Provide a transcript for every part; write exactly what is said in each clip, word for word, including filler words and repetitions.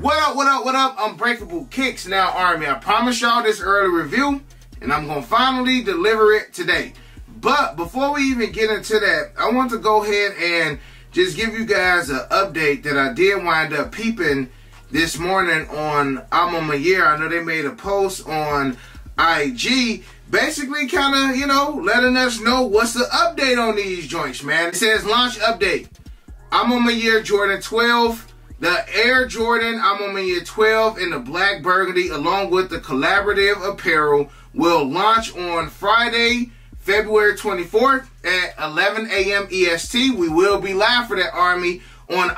What up, what up, what up? Unbreakable Kicks now, Army. I promise y'all this early review, and I'm going to finally deliver it today. But before we even get into that, I want to go ahead and just give you guys an update that I did wind up peeping this morning on Air. I know they made a post on I G, basically kind of, you know, letting us know what's the update on these joints, man. It says launch update. Air Jordan twelve. The Air Jordan Air twelve in the black burgundy along with the collaborative apparel will launch on Friday, February twenty-fourth at eleven A M E S T. We will be live for that, Army, on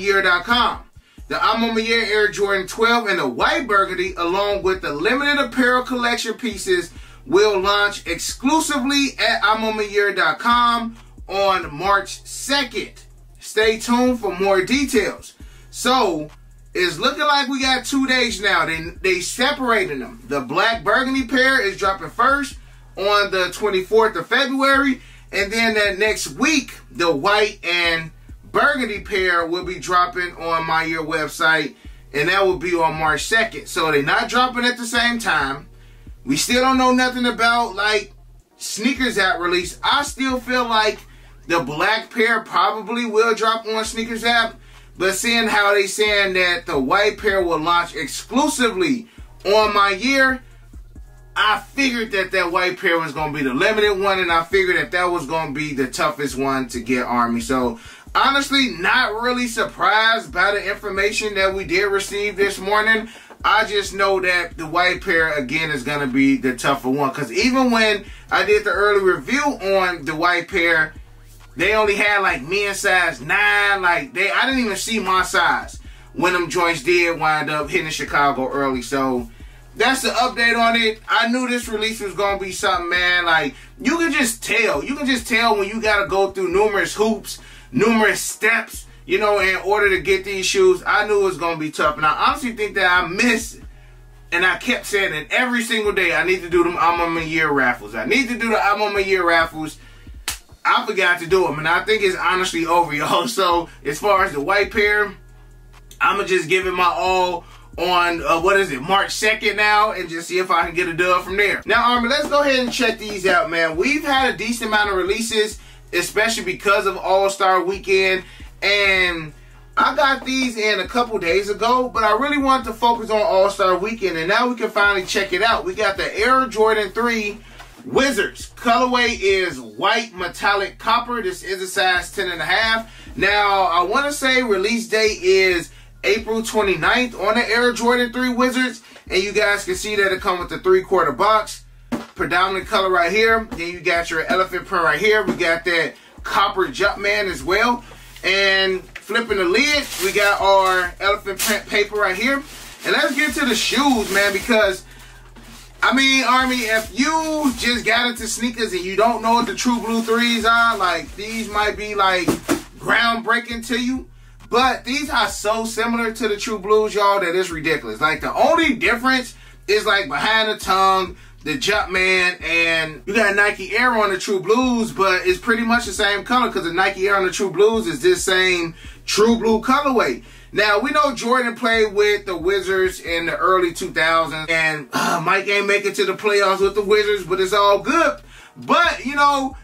Air dot com. The Air Air Jordan twelve in the white burgundy along with the limited apparel collection pieces will launch exclusively at Air dot com on March second. Stay tuned for more details. So, it's looking like we got two days now. They, they separating them. The black burgundy pair is dropping first on the twenty-fourth of February. And then that next week, the white and burgundy pair will be dropping on my Air website. And that will be on March second. So, they're not dropping at the same time. We still don't know nothing about, like, sneakers at release. I still feel like the black pair probably will drop on Sneakers app. But seeing how they saying that the white pair will launch exclusively on my Air, I figured that that white pair was going to be the limited one, and I figured that that was going to be the toughest one to get, Army. So, honestly, not really surprised by the information that we did receive this morning. I just know that the white pair, again, is going to be the tougher one. Because even when I did the early review on the white pair, they only had like men's size nine. Like they, I didn't even see my size when them joints did wind up hitting Chicago early. So that's the update on it. I knew this release was gonna be something, man. Like you can just tell. You can just tell when you gotta go through numerous hoops, numerous steps, you know, in order to get these shoes. I knew it was gonna be tough, and I honestly think that I missed. And I kept saying it every single day. I need to do them I'm on my Air raffles. I need to do the I'm on my Air raffles. I forgot to do them, and I think it's honestly over, y'all. So, as far as the white pair, I'm going to just give it my all on, uh, what is it, March second now, and just see if I can get a dub from there. Now, Army, let's go ahead and check these out, man. We've had a decent amount of releases, especially because of All-Star Weekend, and I got these in a couple days ago, but I really wanted to focus on All-Star Weekend, and now we can finally check it out. We got the Air Jordan three Wizards. Colorway is white metallic copper. This is a size ten and a half. Now, I want to say release date is April twenty-ninth on the Air Jordan three Wizards. And you guys can see that it comes with the three-quarter box. Predominant color right here. Then you got your elephant print right here. We got that copper Jumpman as well. And flipping the lid, we got our elephant print paper right here. And let's get to the shoes, man, because I mean, Army, if you just got into sneakers and you don't know what the True Blue threes are, like, these might be, like, groundbreaking to you. But these are so similar to the True Blues, y'all, that it's ridiculous. Like, the only difference is, like, behind the tongue, the Jumpman, and you got Nike Air on the True Blues, but it's pretty much the same color because the Nike Air on the True Blues is this same True Blue colorway. Now, we know Jordan played with the Wizards in the early two thousands, and uh, Mike ain't make it to the playoffs with the Wizards, but it's all good. But, you know,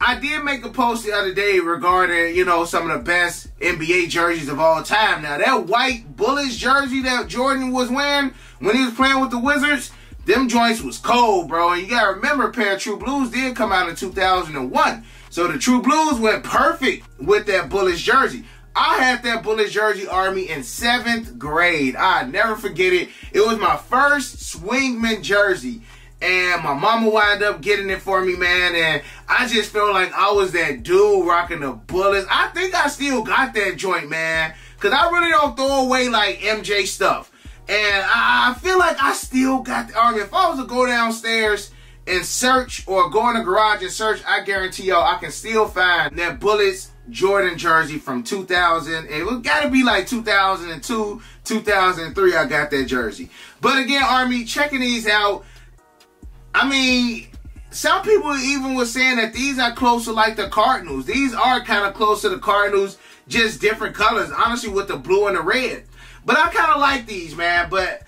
I did make a post the other day regarding, you know, some of the best N B A jerseys of all time. Now, that white Bullets jersey that Jordan was wearing when he was playing with the Wizards, them joints was cold, bro. And you got to remember, a pair of True Blues did come out in two thousand one. So the True Blues went perfect with that Bullets jersey. I had that Bullets jersey, Army, in seventh grade. I never forget it. It was my first swingman jersey. And my mama wound up getting it for me, man. And I just felt like I was that dude rocking the Bullets. I think I still got that joint, man. Because I really don't throw away, like, M J stuff. And I feel like I still got the Army. If I was to go downstairs and search or go in the garage and search, I guarantee y'all I can still find that Bullets Jordan jersey from two thousand. It was gotta be like two thousand two, two thousand three. I got that jersey. But again, Army, checking these out. I mean, some people even were saying that these are close to like the Cardinals. These are kind of close to the Cardinals, just different colors, honestly, with the blue and the red. But I kind of like these, man. But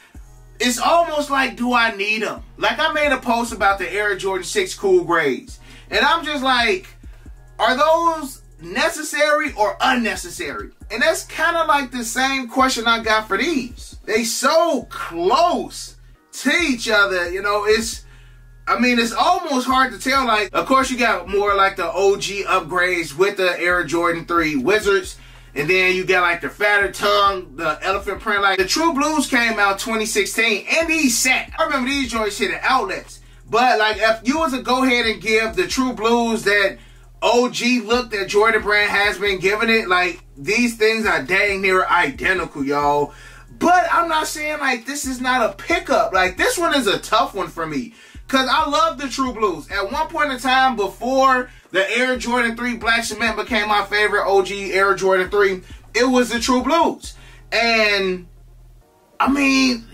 it's almost like, do I need them? Like, I made a post about the Air Jordan six Cool Grays. And I'm just like, are those necessary or unnecessary? And that's kind of like the same question I got for these. They so close to each other, you know, it's, I mean, it's almost hard to tell. Like, of course, you got more like the O G upgrades with the Air Jordan three Wizards. And then you got like the fatter tongue, the elephant print. Like the True Blues came out twenty sixteen and these sat. I remember these joints hit the outlets. But like if you was to go ahead and give the True Blues that O G look that Jordan Brand has been giving it, like these things are dang near identical, y'all. But I'm not saying like this is not a pickup. Like this one is a tough one for me. Because I love the True Blues. At one point in time before the Air Jordan three Black Cement became my favorite O G Air Jordan three, it was the True Blues. And, I mean,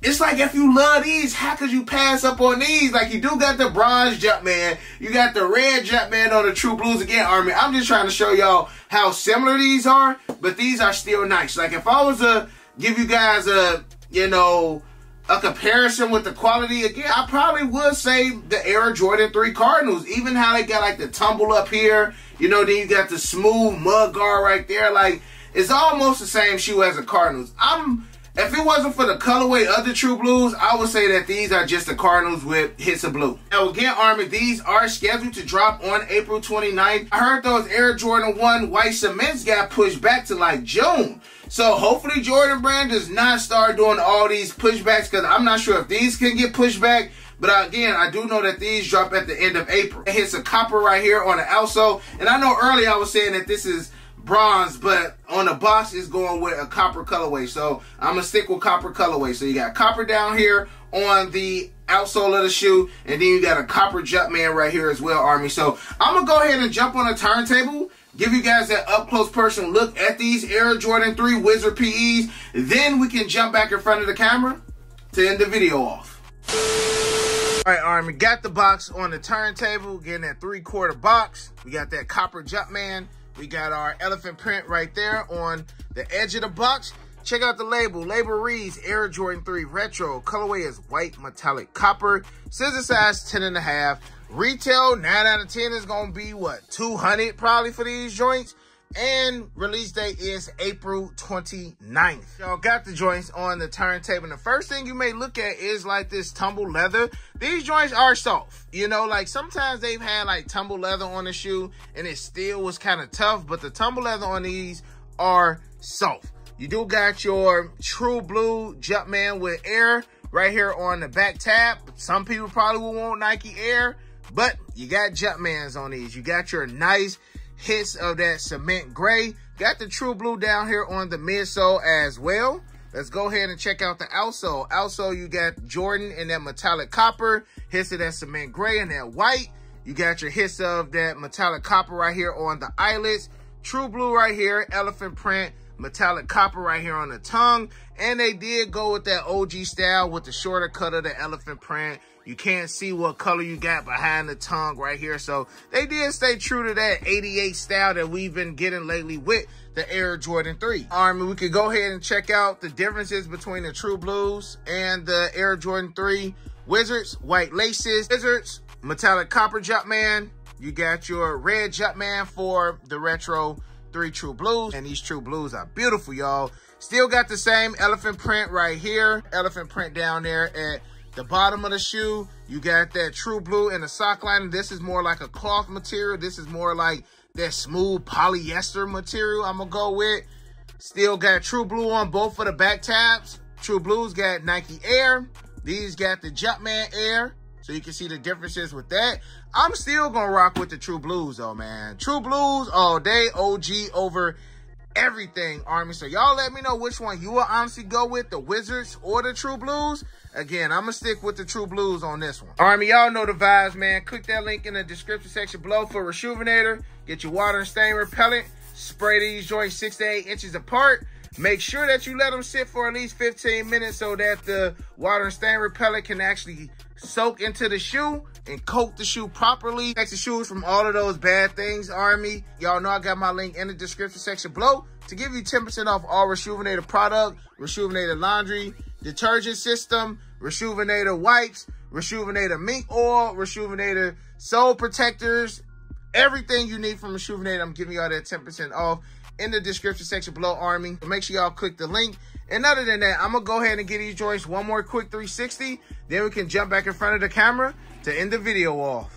it's like if you love these, how could you pass up on these? Like you do got the bronze Jumpman. You got the red Jumpman on the True Blues again, Army. I'm just trying to show y'all how similar these are, but these are still nice. Like if I was to give you guys a, you know, a comparison with the quality, again, I probably would say the Air Jordan three Cardinals. Even how they got, like, the tumble up here. You know, then you got the smooth mud guard right there. Like, it's almost the same shoe as the Cardinals. I'm, if it wasn't for the colorway of the True Blues, I would say that these are just the Cardinals with hits of blue. Now, again, Army, these are scheduled to drop on April twenty-ninth. I heard those Air Jordan one white cements got pushed back to, like, June. So hopefully Jordan Brand does not start doing all these pushbacks, because I'm not sure if these can get pushed back. But again, I do know that these drop at the end of April. It hits a copper right here on the outsole. And I know earlier I was saying that this is bronze, but on the box it's going with a copper colorway. So I'm going to stick with copper colorway. So you got copper down here on the outsole of the shoe. And then you got a copper Jumpman right here as well, Army. So I'm going to go ahead and jump on a turntable, give you guys that up-close personal look at these Air Jordan three Wizard P Es. Then we can jump back in front of the camera to end the video off. All right, Army, got the box on the turntable, getting that three-quarter box. We got that copper Jumpman. We got our elephant print right there on the edge of the box. Check out the label. Label reads Air Jordan three Retro. Colorway is white metallic copper. Scissor size ten and a half. Retail nine out of ten is going to be what? two hundred probably for these joints. And release date is April twenty-ninth. Y'all got the joints on the turntable. And the first thing you may look at is like this tumble leather. These joints are soft. You know, like sometimes they've had like tumble leather on the shoe and it still was kind of tough, but the tumble leather on these are soft. You do got your True Blue Jumpman with Air right here on the back tab. Some people probably will want Nike Air, but you got Jumpmans on these. You got your nice hits of that cement gray. Got the True Blue down here on the midsole as well. Let's go ahead and check out the outsole. Outsole, you got Jordan and that metallic copper, hits of that cement gray and that white. You got your hits of that metallic copper right here on the eyelets. True Blue right here, elephant print, metallic copper right here on the tongue. And they did go with that O G style with the shorter cut of the elephant print. You can't see what color you got behind the tongue right here. So they did stay true to that eighty-eight style that we've been getting lately with the Air Jordan three. Army, we could go ahead and check out the differences between the True Blues and the Air Jordan three Wizards. White laces, Wizards, metallic copper Jumpman. You got your red Jumpman for the Retro three True Blues, and these True Blues are beautiful, y'all. Still got the same elephant print right here, elephant print down there at the bottom of the shoe. You got that True Blue in the sock lining. This is more like a cloth material. This is more like that smooth polyester material I'm gonna go with. Still got True Blue on both of the back tabs. True Blues got Nike Air, these got the Jumpman Air. So you can see the differences with that. I'm still going to rock with the True Blues, though, man. True Blues all day, O G over everything, Army. So y'all let me know which one you will honestly go with, the Wizards or the True Blues. Again, I'm going to stick with the True Blues on this one. Army, y'all know the vibes, man. Click that link in the description section below for Reshoevn eight R. Get your water and stain repellent. Spray these joints six to eight inches apart. Make sure that you let them sit for at least fifteen minutes so that the water and stain repellent can actually soak into the shoe and coat the shoe properly. Protect the shoes from all of those bad things, Army. Y'all know I got my link in the description section below. to give you ten percent off all Reshoevn eight r product, Reshoevn eight r laundry, detergent system, Reshoevn eight r wipes, Reshoevn eight r mink oil, Reshoevn eight r soul protectors, everything you need from Reshoevn eight r. I'm giving y'all that ten percent off in the description section below, Army. Make sure y'all click the link. And other than that, I'm going to go ahead and get these joints one more quick three sixty. Then we can jump back in front of the camera to end the video off.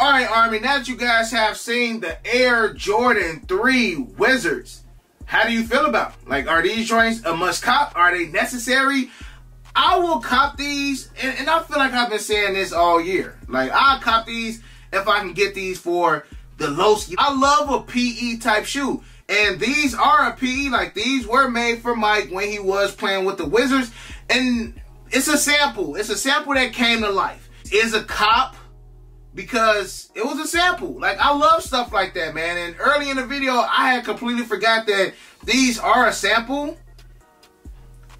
All right, Army, now that you guys have seen the Air Jordan three Wizards, how do you feel about them? Like, are these joints a must cop? Are they necessary? I will cop these, and, and I feel like I've been saying this all year. Like, I'll cop these if I can get these for the low ski. I love a P E type shoe. And these are a P E, like these were made for Mike when he was playing with the Wizards. And it's a sample. It's a sample that came to life. It's a cop because it was a sample. Like, I love stuff like that, man. And early in the video, I had completely forgot that these are a sample.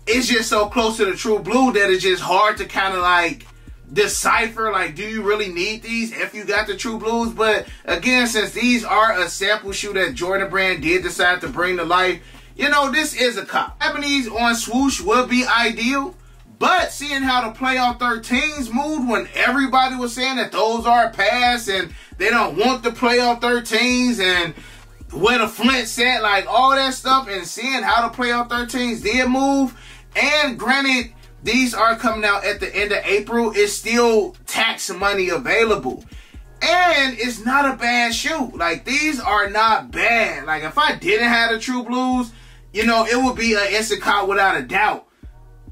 It's just so close to the True Blue that it's just hard to kind of like decipher, like, do you really need these if you got the True Blues? But again, since these are a sample shoe that Jordan Brand did decide to bring to life, you know, this is a cop. Having these on swoosh would be ideal, but seeing how the playoff thirteens moved when everybody was saying that those are pass and they don't want the playoff thirteens and where the Flint sat, like all that stuff, and seeing how the playoff thirteens did move, and granted, these are coming out at the end of April. It's still tax money available. And it's not a bad shoe. Like, these are not bad. Like, if I didn't have the True Blues, you know, it would be an instant cop without a doubt.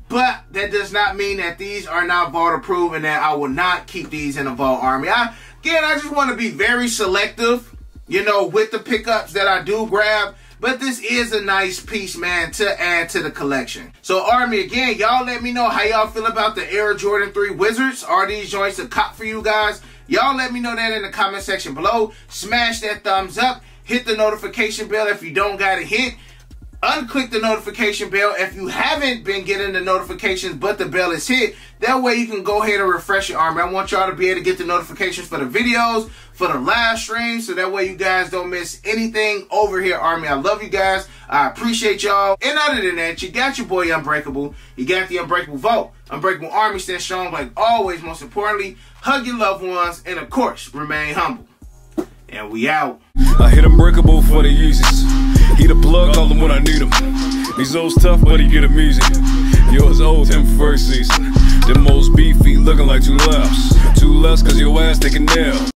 But that does not mean that these are not vault approved and that I will not keep these in the vault, Army. I, again, I just want to be very selective, you know, with the pickups that I do grab. But this is a nice piece, man, to add to the collection. So, Army, again, y'all let me know how y'all feel about the Air Jordan three Wizards. Are these joints a cop for you guys? Y'all let me know that in the comment section below. Smash that thumbs up. Hit the notification bell if you don't got it hit. Unclick the notification bell if you haven't been getting the notifications, but the bell is hit. That way you can go ahead and refresh your Army. I want y'all to be able to get the notifications for the videos, for the live stream, so that way you guys don't miss anything over here, Army. I love you guys. I appreciate y'all. And other than that, you got your boy Unbreakable. You got the Unbreakable Vault. Unbreakable Army stands strong, like always. Most importantly, hug your loved ones and, of course, remain humble. And we out. I hit Unbreakable for the uses. He the plug, call him when I need him. These old tough, but he get him easy. Yours old, him first season. Them most beefy looking like two laps. Two laps, cause your ass taking nails.